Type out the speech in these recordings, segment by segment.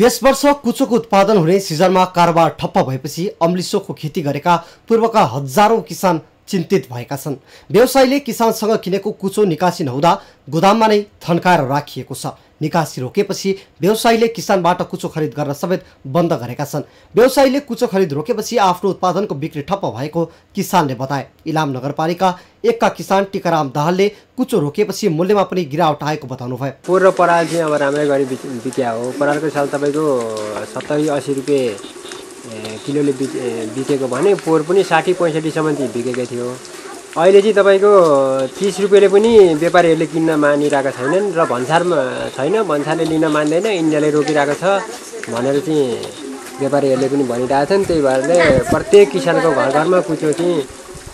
यस वर्ष कुचोको उत्पादन हुने सिजनमा कारोबार ठप्प भएपछि अम्लिसोको खेती गरेका पूर्वका हजारौं किसान चिन्तित भएका छन्। व्यवसायीले किसानसँग किनेको कुचो निकासी नहुँदा गोदाममा नै थन्काएर राखिएको छ। निकासी रोकेपछि व्यवसायीले किसानबाट कुचो खरिद गर्न समेत बन्द गरेका छन्। व्यवसायीले कुचो खरिद रोकेपछि आफ्नो उत्पादनको बिक्री ठप्प भएको किसानले बताए। इलाम नगरपालिका 1 का किसान टिकाराम दाहालले कुचो रोकेपछि मूल्यमा पनि गिरावट आएको बताउनु भयो। पूर्व पराल चाहिँ अब राम्रै गरी बिक्या हो। परालको साल तपाईको 70-80 रुपैयाँ किलोले बिकेको भने पोहोर पनि 60-65 सम्म बिकेको थियो। अहिले चाहिँ तपाईको 30 रुपैयाँले पनि व्यापारीहरुले किन्न मानिरहेका छैनन् र भन्सारमा छैन, भन्सारले लिन मान्दैन, इन्डियाले रोकिरहेको छ भनेर चाहिँ व्यापारीहरुले पनि भनिरहेका छन्। त्यही भएरले प्रत्येक किसानको घरमा कुचो चाहिँ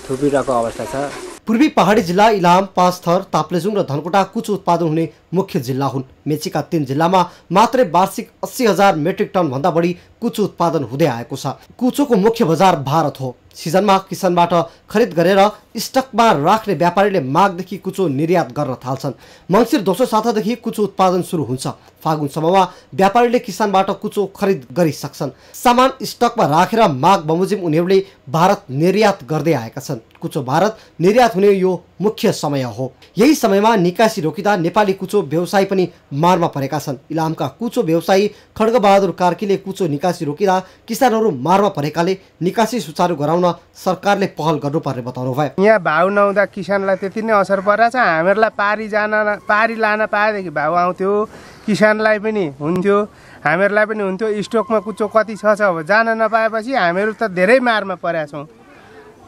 थुपिरहेको अवस्था छ। पूर्वी पहाडी जिल्ला इलाम, पाँचथर, ताप्लेजुङ र धनकुटा कुचो उत्पादन हुने मुख्य जिल्ला हुन्। मेचीका 3 जिल्लामा मात्रै वार्षिक 80,000 मेट्रिक टन भन्दा बढी कुचो उत्पादन हुँदै आएको छ। कुचोको मुख्य बजार भारत हो। सिजनमा किसानबाट खरिद गरेर स्टकमा राख्ने व्यापारीले मागदेखि कुचो निर्यात गर्न थाल्छन्। मंसिर 207 देखि कुचो उत्पादन सुरु हुन्छ। फागुनसम्ममा व्यापारीले किसानबाट कुचो खरिद गरि सक्छन्। सामान स्टकमा राखेर माग बमोजिम उनीहरूले भारत निर्यात गर्दै आएका छन्। कुचो भारत निर्यात हुने यो मुख्य समय हो। यही समयमा निकासी रोकिदा नेपाली कुचो व्यवसायी पनि मारमा परेका छन्। इलामका कुचो व्यवसायी खड्गबहादुर कार्कीले कुचो निकासी रोकिदा किसानहरू मारमा परेकाले निकासी सुचारु गराउन सरकारले पहल गर्नुपर्ने बताउनु भयो। यहाँ भाउ नहुँदा किसानलाई त्यति नै असर परेछ। हामीलाई पारी लान पाएदेखि भाउ आउँथ्यो, किसानलाई पनि हुन्थ्यो, हामीलाई पनि हुन्थ्यो। स्टकमा कुचो कति छ अब जान नपाएपछि हामीहरू त धेरै मारमा परेछौं।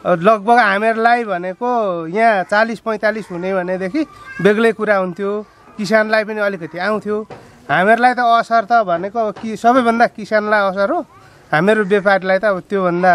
लगभग हामीलाई भनेको यहाँ 40-45 हुने भनेदेखि बेग्लै कुरा हुन्थ्यो, किसानलाई पनि अलिकति आउँथ्यो। हामीलाई त असर त भनेको कि सबैभन्दा किसानलाई असर हो, हामीहरू व्यापारीलाई त त्यो भन्दा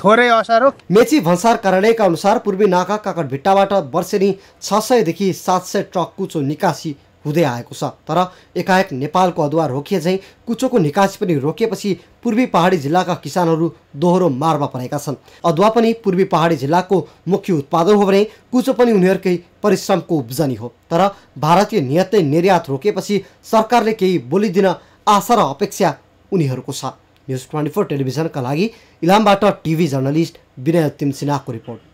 थोरै असर हो। मेची भन्सार कार्यालयका अनुसार पूर्वी नाका काकडभिट्टाबाट वर्षेनी 600 देखि 700 ट्रक कुचो निकासी हुँदै आएको छ। तर एकाएक नेपालको अदुवा रोकिए झैं कुचोको निकासी पनि रोकिएपछि पूर्वी पहाडी जिल्लाका किसानहरू दोहोरो मारमा परेका छन्। अदुवा पनि पूर्वी पहाडी जिल्लाको मुख्य उत्पादन हो भने कुचो पनि उनीहरुकै परिश्रमको उब्जनी हो। तर भारतीय नियतले निर्यात रोकिएपछि सरकारले केही बोलिदिन आशा र अपेक्षा उनीहरुको छ। न्यूज 24 टेलिभिजनका लागि इलामबाट टिभी जर्नलिस्ट विनय तिमसिनाको रिपोर्ट।